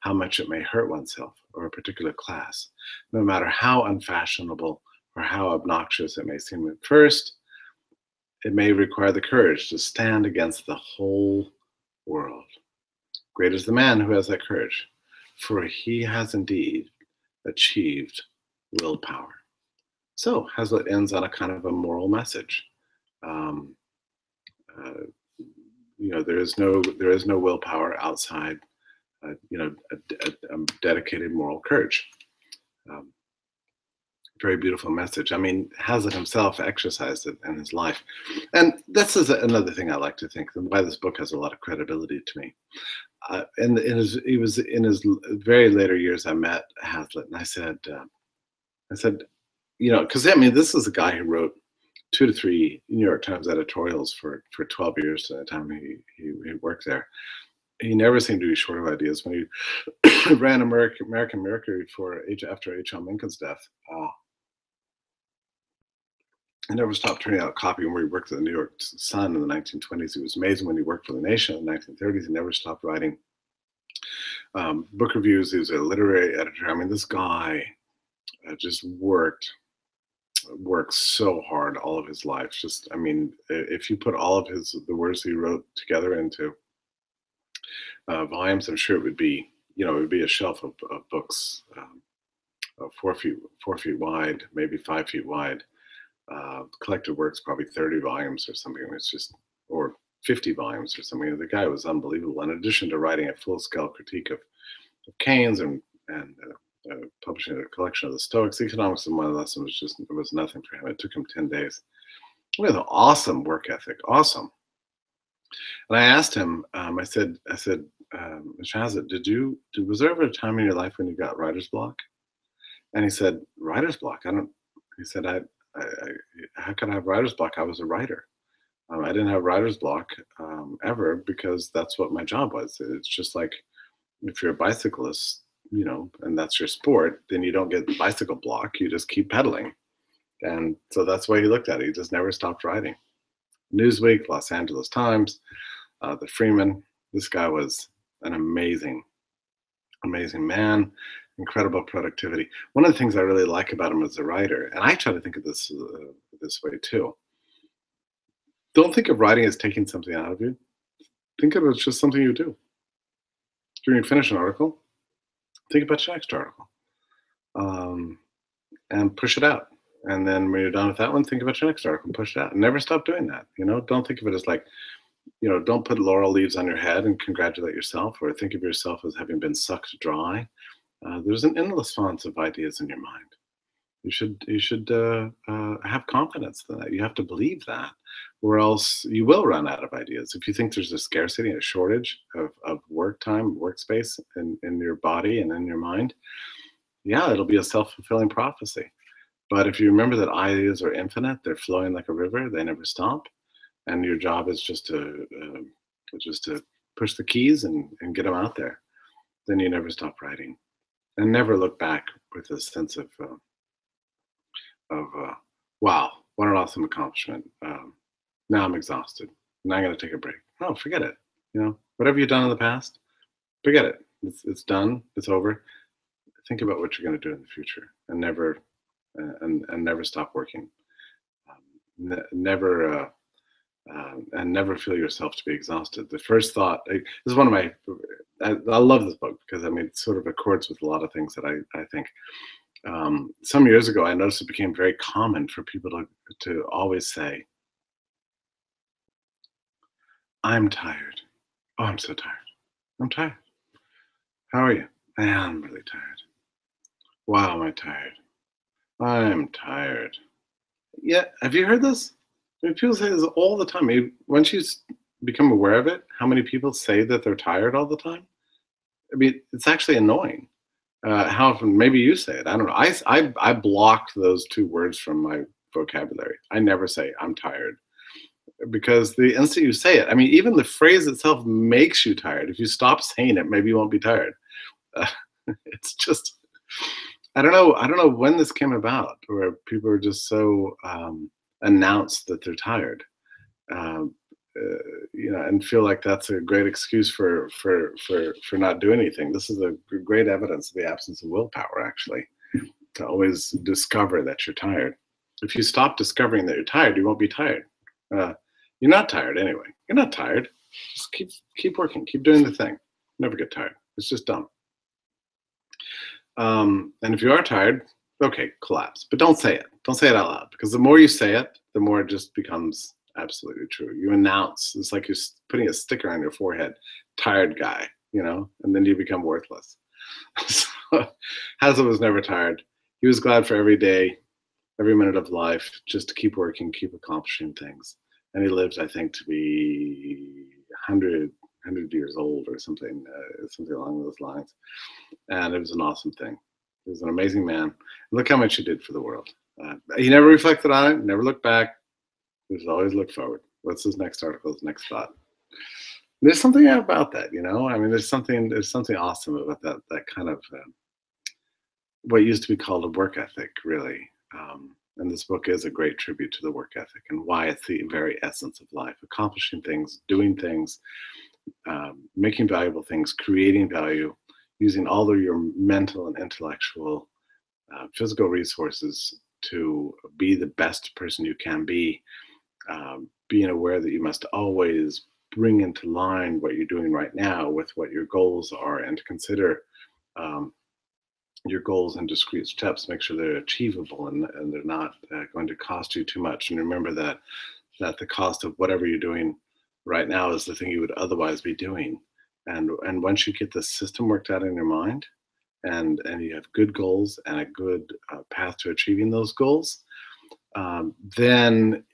how much it may hurt oneself or a particular class, no matter how unfashionable or how obnoxious it may seem at first. It may require the courage to stand against the whole world. Great is the man who has that courage, for he has indeed achieved willpower." So Hazlitt ends on a kind of a moral message. Um, uh, you know, there is no there is no willpower outside, uh, you know, a, a, a dedicated moral courage. Um, Very beautiful message. I mean, Hazlitt himself exercised it in his life. And this is another thing I like to think, and why this book has a lot of credibility to me. Uh, and in his, he was in his very later years, I met Hazlitt, and I said, uh, I said, you know, because I mean, this is a guy who wrote two to three New York Times editorials for, for twelve years at the time he, he, he worked there. He never seemed to be short of ideas. When he ran American, American Mercury for H, after H L Menken's death, uh, he never stopped turning out copy. When he worked for the New York Sun in the nineteen twenties, it was amazing. When he worked for The Nation in the nineteen thirties, he never stopped writing um, book reviews. He was a literary editor. I mean, this guy uh, just worked, worked so hard all of his life. Just, I mean, if you put all of his the words he wrote together into uh, volumes, I'm sure it would be, you know, it would be a shelf of, of books, um, of four feet, four feet wide, maybe five feet wide. Uh, collected works, probably thirty volumes or something. It's just, or fifty volumes or something. The guy was unbelievable. In addition to writing a full-scale critique of, of Keynes and and uh, uh, publishing a collection of the Stoics, Economics in One Lesson was just it was nothing for him. It took him ten days. He had an awesome work ethic, awesome. And I asked him. Um, I said, I said, um, Mister Hazlitt, did you? Did, was there ever a time in your life when you got writer's block? And he said, writer's block. I don't. He said, I. I, I, how could I have writer's block? I was a writer. Um, I didn't have writer's block um, ever because that's what my job was. It's just like if you're a bicyclist, you know, and that's your sport, then you don't get the bicycle block. You just keep pedaling. And so that's the way he looked at it. He just never stopped writing. Newsweek, Los Angeles Times, uh, the Freeman. This guy was an amazing, amazing man. Incredible productivity. One of the things I really like about him as a writer, and I try to think of this uh, this way too. Don't think of writing as taking something out of you. Think of it as just something you do. When you finish an article, think about your next article, um, and push it out. And then when you're done with that one, think about your next article and push it out. And never stop doing that. You know, don't think of it as like, you know, don't put laurel leaves on your head and congratulate yourself, or think of yourself as having been sucked dry. Uh, there's an endless font of ideas in your mind. You should you should uh, uh, have confidence in that. You have to believe that, or else you will run out of ideas. If you think there's a scarcity and a shortage of, of work time, workspace in, in your body and in your mind, yeah, it'll be a self-fulfilling prophecy. But if you remember that ideas are infinite, they're flowing like a river, they never stop, and your job is just to uh, just to push the keys and, and get them out there, then you never stop writing. And never look back with a sense of... Uh, of uh, wow, what an awesome accomplishment. Um, now I'm exhausted. Now I'm going to take a break. No, forget it. You know, whatever you've done in the past, forget it. It's, it's done. It's over. Think about what you're going to do in the future, and never uh, and, and never stop working. Um, ne never uh, uh, and never feel yourself to be exhausted. The first thought, I, this is one of my, I, I love this book because I mean, it sort of accords with a lot of things that I, I think. Um, some years ago, I noticed it became very common for people to, to always say, I'm tired. Oh, I'm so tired. I'm tired. How are you? I'm really tired. Wow, am I tired? I'm tired. Yeah, have you heard this? I mean, people say this all the time. I mean, once you become aware of it, how many people say that they're tired all the time? I mean, it's actually annoying. Uh, how often, maybe you say it, I don't know. I, I, I block those two words from my vocabulary. I never say I'm tired, because the instant you say it, I mean, even the phrase itself makes you tired. If you stop saying it, maybe you won't be tired. Uh, it's just, I don't know. I don't know when this came about, where people are just so um, announced that they're tired, um, uh, you know, and feel like that's a great excuse for, for, for, for not doing anything. This is a great evidence of the absence of willpower, actually, to always discover that you're tired. If you stop discovering that you're tired, you won't be tired. Uh, you're not tired anyway. You're not tired. Just keep, keep working, keep doing the thing. Never get tired. It's just dumb. Um, and if you are tired, okay, collapse. But don't say it. Don't say it out loud, because the more you say it, the more it just becomes absolutely true. You announce, it's like you're putting a sticker on your forehead, tired guy, you know, and then you become worthless. So, Hazlitt was never tired. He was glad for every day, every minute of life, just to keep working, keep accomplishing things. And he lived, I think, to be one hundred, one hundred years old or something, uh, something along those lines. And it was an awesome thing. He was an amazing man. Look how much he did for the world. Uh, he never reflected on it, never looked back. Just always look forward. What's his next article, his next thought? There's something about that, you know? I mean, there's something there's something awesome about that, that kind of uh, what used to be called a work ethic, really. Um, and this book is a great tribute to the work ethic and why it's the very essence of life, accomplishing things, doing things, um, making valuable things, creating value, using all of your mental and intellectual, uh, physical resources to be the best person you can be. Um, being aware that you must always bring into line what you're doing right now with what your goals are, and to consider um, your goals in discrete steps, make sure they're achievable and, and they're not uh, going to cost you too much. And remember that that the cost of whatever you're doing right now is the thing you would otherwise be doing. And, and once you get the system worked out in your mind, and, and you have good goals and a good uh, path to achieving those goals, um, then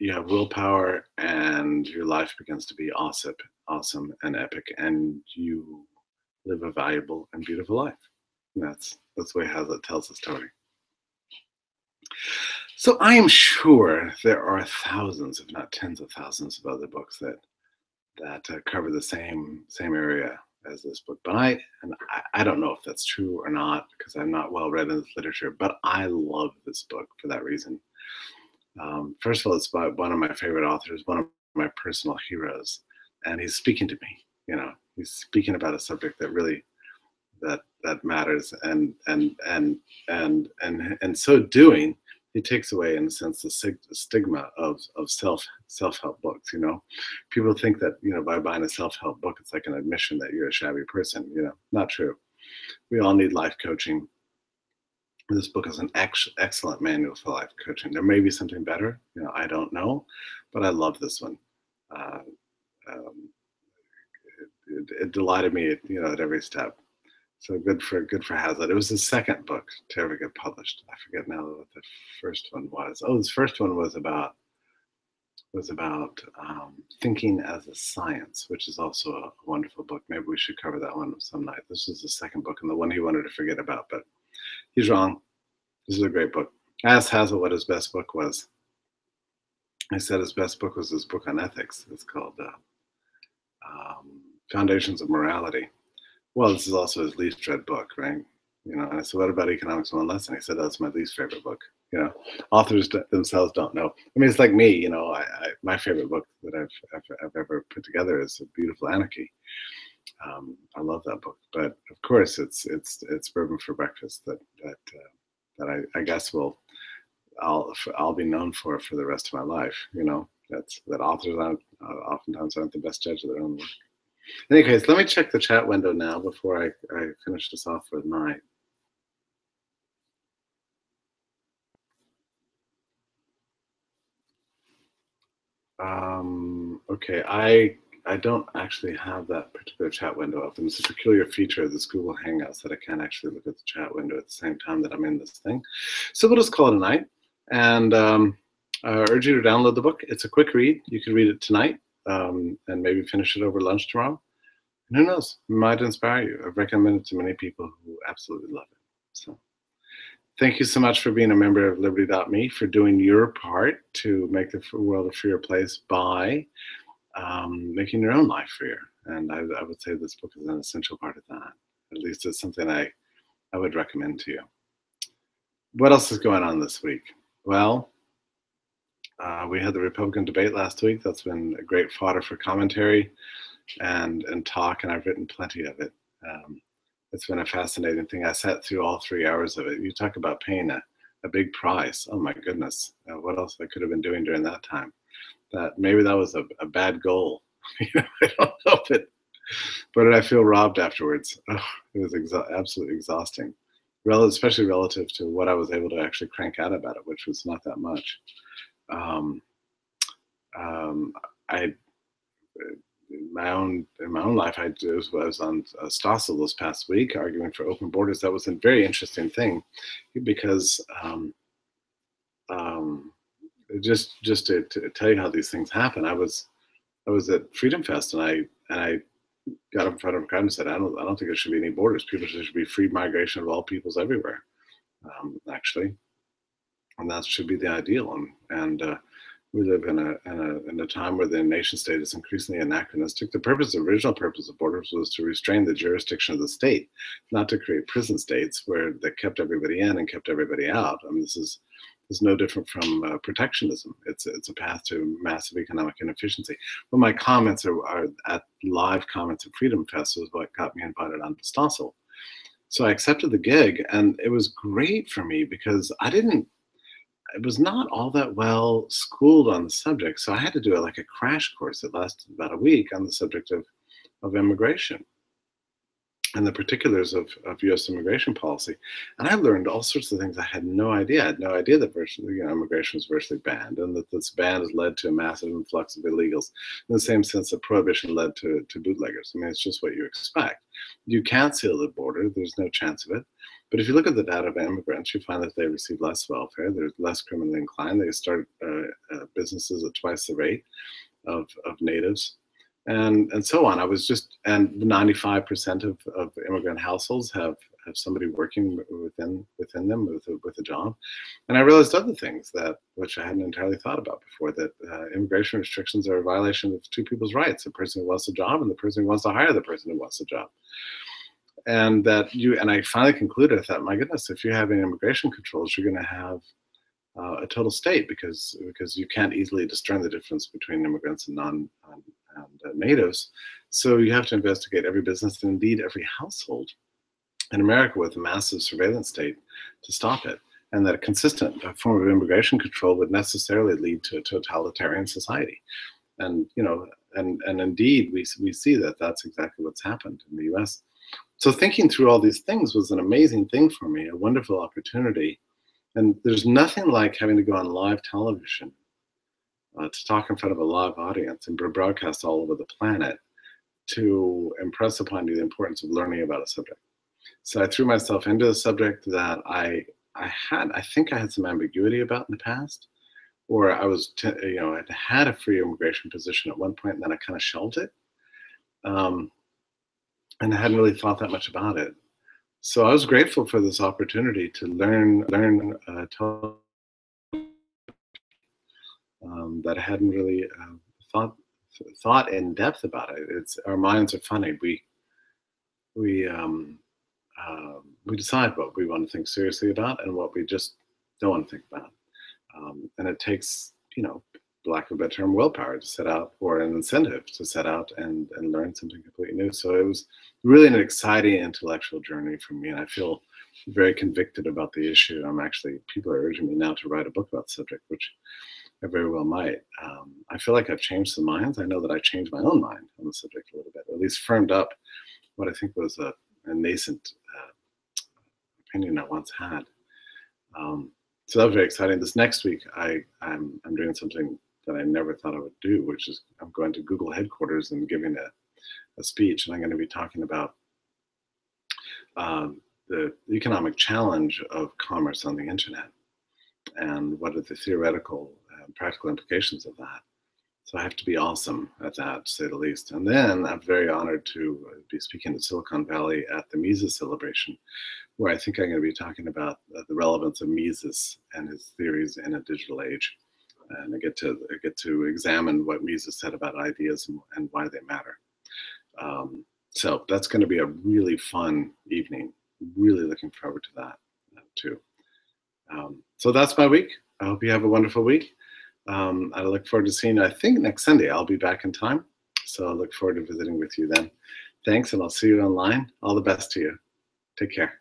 you have willpower, and your life begins to be awesome, awesome and epic, and you live a valuable and beautiful life. And that's that's the way Hazlitt tells the story. So I am sure there are thousands, if not tens of thousands, of other books that that uh, cover the same same area as this book, but I and I, I don't know if that's true or not, because I'm not well read in this literature. But I love this book for that reason. Um, first of all, it's by one of my favorite authors, one of my personal heroes, and he's speaking to me. You know, he's speaking about a subject that really that that matters, and and and and and and so doing, he takes away, in a sense, the stigma of of self self-help books. You know, people think that, you know, by buying a self-help book, it's like an admission that you're a shabby person. You know, not true. We all need life coaching. This book is an ex excellent manual for life coaching. There may be something better, you know, I don't know, but I love this one. Uh, um, it, it, it delighted me, you know, at every step. So good for good for Hazlitt. It was the second book to ever get published. I forget now what the first one was. Oh, this first one was about was about um, thinking as a science, which is also a wonderful book. Maybe we should cover that one some night. This is the second book and the one he wanted to forget about, but he's wrong. This is a great book. I asked Hazlitt what his best book was. I said his best book was his book on ethics. It's called uh, um, Foundations of Morality. Well, this is also his least read book, right? You know, and I said, what about Economics in One Lesson? He said, that's my least favorite book. You know, authors themselves don't know. I mean, it's like me, you know, I, I, my favorite book that I've, I've, I've ever put together is A Beautiful Anarchy. Um, I love that book, but of course it's it's it's Bourbon for Breakfast that that uh, that I, I guess will I'll I'll be known for for the rest of my life. You know, that's that authors aren't uh, oftentimes aren't the best judge of their own work. Anyways, let me check the chat window now before I I finish this off with my. Um, okay, I. I don't actually have that particular chat window open. It's a peculiar feature of this Google Hangouts that I can't actually look at the chat window at the same time that I'm in this thing. So we'll just call it a night. And um, I urge you to download the book. It's a quick read. You can read it tonight um, and maybe finish it over lunch tomorrow. And who knows, it might inspire you. I've recommended it to many people who absolutely love it. So thank you so much for being a member of Liberty dot me, for doing your part to make the world a freer place by Um, making your own life freer, and I, I would say this book is an essential part of that. At least it's something I, I would recommend to you. What else is going on this week? Well, uh, we had the Republican debate last week. That's been a great fodder for commentary and, and talk, and I've written plenty of it. Um, it's been a fascinating thing. I sat through all three hours of it. You talk about paying a, a big price. Oh my goodness, uh, what else I could have been doing during that time. That maybe that was a, a bad goal. I don't know, but, but I feel robbed afterwards. Oh, it was exa absolutely exhausting, Rel especially relative to what I was able to actually crank out about it, which was not that much. Um, um, I, in my own in my own life, I, was, I was on uh, Stossel this past week arguing for open borders. That was a very interesting thing, because. Um, um, Just, just to, to tell you how these things happen, I was, I was at Freedom Fest, and I and I got up in front of a crowd and said, I don't, I don't think there should be any borders. People there should be free migration of all peoples everywhere, um, actually, and that should be the ideal. And and uh, we live in a, in a in a time where the nation state is increasingly anachronistic. The purpose, the original purpose of borders, was to restrain the jurisdiction of the state, not to create prison states where they kept everybody in and kept everybody out. I mean, this is. Is no different from uh, protectionism. It's it's a path to massive economic inefficiency. But my comments are, are at live comments at Freedom Fest was what got me invited onto Stossel. So I accepted the gig, and it was great for me because I didn't. I was not all that well schooled on the subject, so I had to do a, like a crash course that lasted about a week on the subject of of immigration and the particulars of, of U S immigration policy. And I learned all sorts of things I had no idea. I had no idea that virtually, you know, immigration was virtually banned, and that this ban has led to a massive influx of illegals, in the same sense that prohibition led to, to bootleggers. I mean, it's just what you expect. You can't seal the border. There's no chance of it. But if you look at the data of immigrants, you find that they receive less welfare. They're less criminally inclined. They start uh, uh, businesses at twice the rate of, of natives. And, and so on. I was just, and ninety-five percent of, of immigrant households have, have somebody working within within them with a, with a job. And I realized other things that, which I hadn't entirely thought about before, that uh, immigration restrictions are a violation of two people's rights, the person who wants a job and the person who wants to hire the person who wants a job. And that you, and I finally concluded, I thought, my goodness, if you're having immigration controls, you're gonna have uh, a total state, because, because you can't easily discern the difference between immigrants and non, um, and uh, natives. So you have to investigate every business and indeed every household in America with a massive surveillance state to stop it. And that a consistent form of immigration control would necessarily lead to a totalitarian society. And, you know, and, and indeed we, we see that that's exactly what's happened in the U S So thinking through all these things was an amazing thing for me, a wonderful opportunity. And there's nothing like having to go on live television uh, to talk in front of a live audience and broadcast all over the planet to impress upon you the importance of learning about a subject. So I threw myself into a subject that I I had, I think I had some ambiguity about in the past, or I was, t you know, I had a free immigration position at one point, and then I kind of shelved it. Um, and I hadn't really thought that much about it. So I was grateful for this opportunity to learn, learn uh, um, that I hadn't really uh, thought, thought in depth about it. It's, our minds are funny. We, we, um, uh, we decide what we want to think seriously about and what we just don't want to think about. Um, and it takes, you know, lack of a better term, willpower to set out, or an incentive to set out and, and learn something completely new. So it was really an exciting intellectual journey for me, and I feel very convicted about the issue. I'm actually, people are urging me now to write a book about the subject, which I very well might. Um, I feel like I've changed some minds. I know that I changed my own mind on the subject a little bit, or at least firmed up what I think was a, a nascent uh, opinion I once had. Um, so that was very exciting. This next week, I, I'm, I'm doing something that I never thought I would do, which is I'm going to Google headquarters and giving a, a speech, and I'm going to be talking about um, the economic challenge of commerce on the internet and what are the theoretical and practical implications of that. So I have to be awesome at that, to say the least. And then I'm very honored to be speaking at Silicon Valley at the Mises Celebration, where I think I'm going to be talking about the relevance of Mises and his theories in a digital age. And I get to I get to examine what Mises said about ideas and, and why they matter. Um, so that's going to be a really fun evening. Really looking forward to that uh, too. Um, so that's my week. I hope you have a wonderful week. Um, I look forward to seeing you. I think next Sunday I'll be back in time. So I look forward to visiting with you then. Thanks, and I'll see you online. All the best to you. Take care.